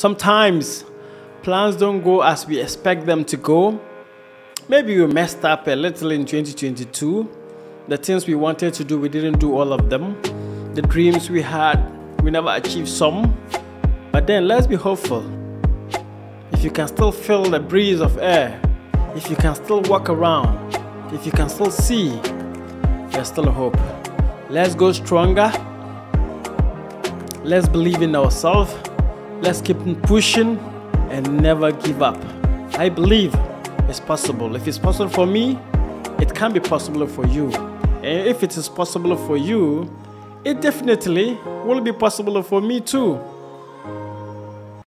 Sometimes plans don't go as we expect them to go. Maybe we messed up a little in 2022. The things we wanted to do, we didn't do all of them. The dreams we had, we never achieved some. But then let's be hopeful. If you can still feel the breeze of air, if you can still walk around, if you can still see, there's still hope. Let's go stronger. Let's believe in ourselves. Let's keep pushing and never give up. I believe it's possible. If it's possible for me, it can be possible for you. And if it is possible for you, it definitely will be possible for me too.